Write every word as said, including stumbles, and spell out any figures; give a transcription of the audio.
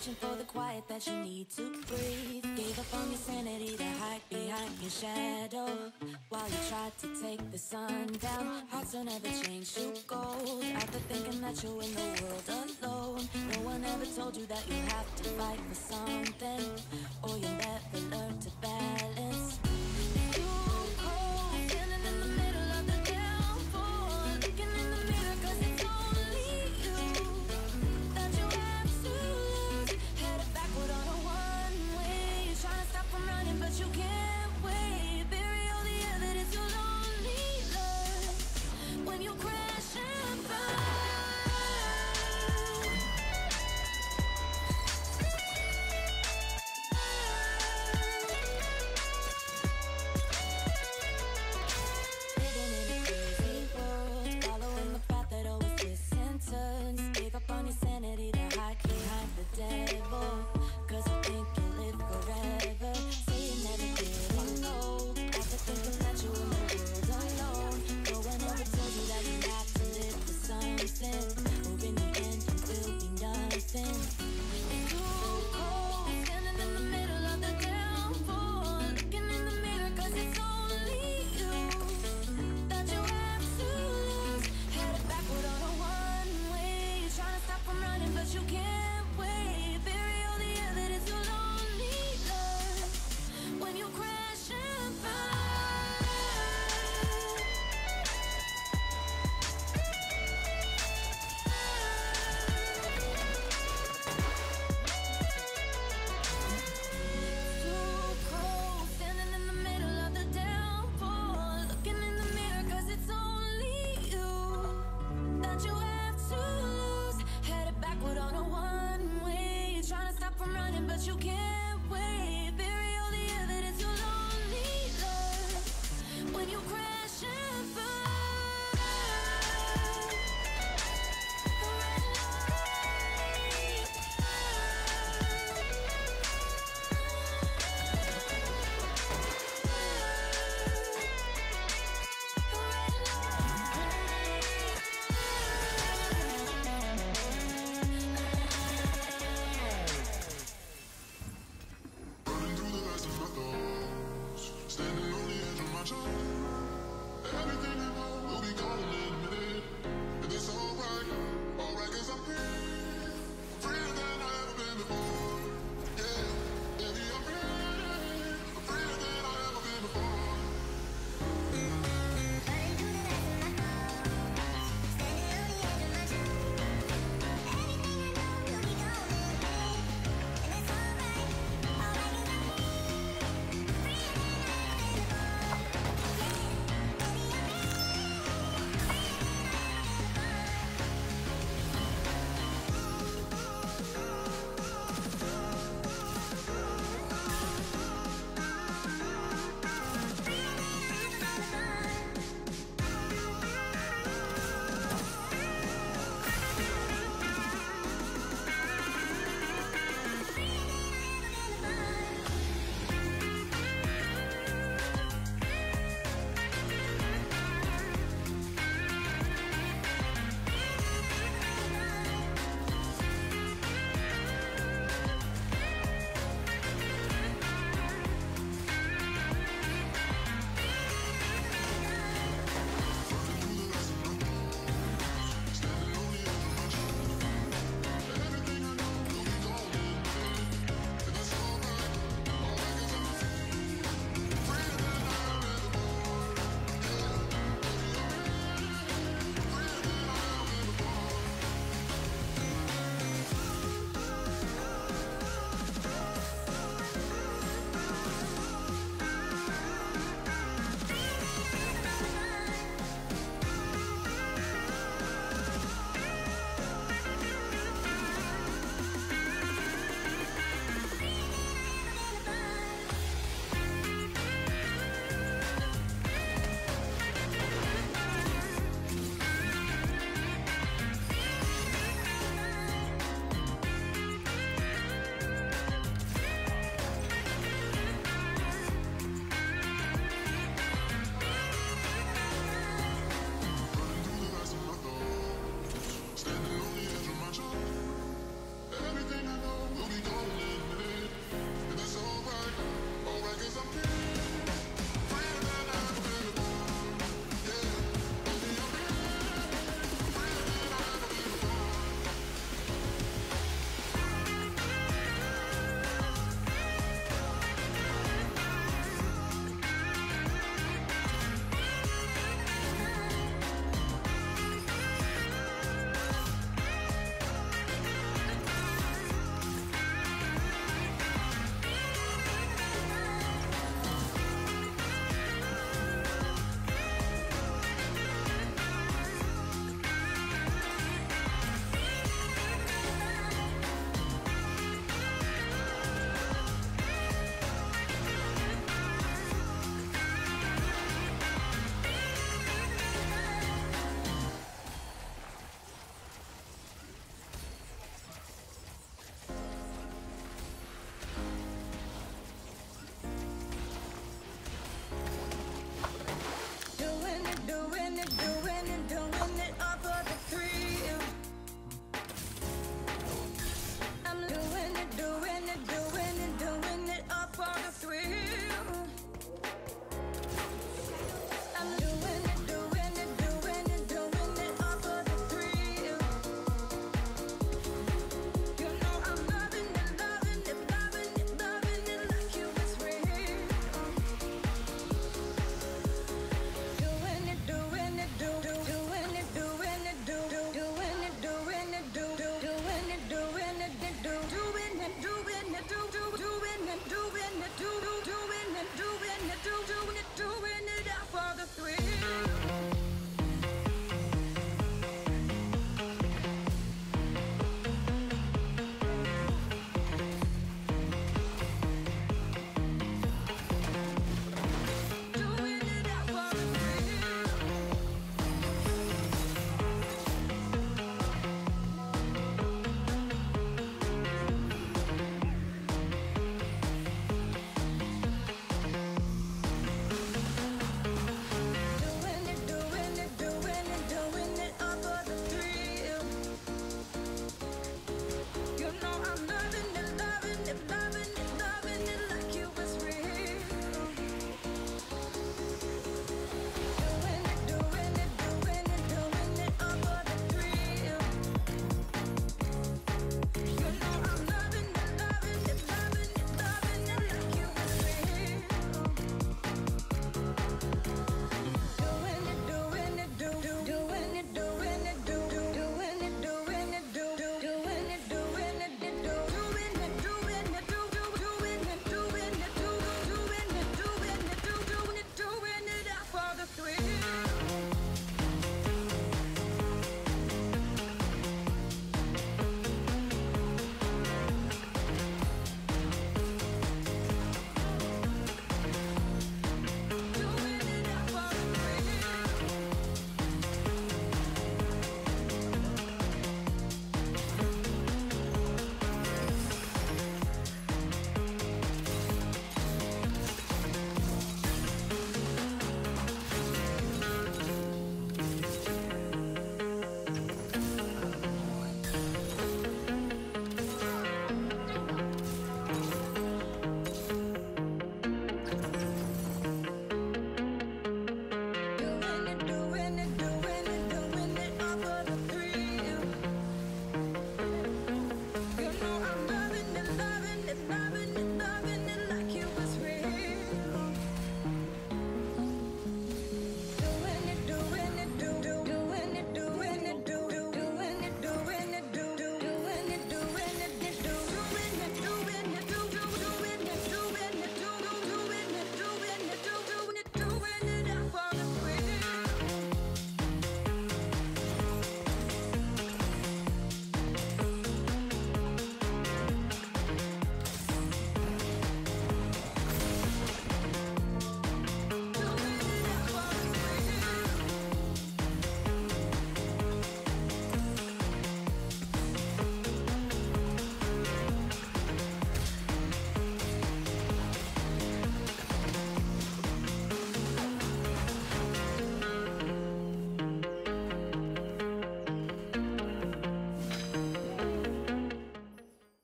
searching for the quiet that you need to breathe. Gave up on your sanity to hide behind your shadow while you tried to take the sun down. Hearts don't ever change to gold after thinking that you're in the world alone. No one ever told you that you have to fight for something or you'll never learn to balance. You cry.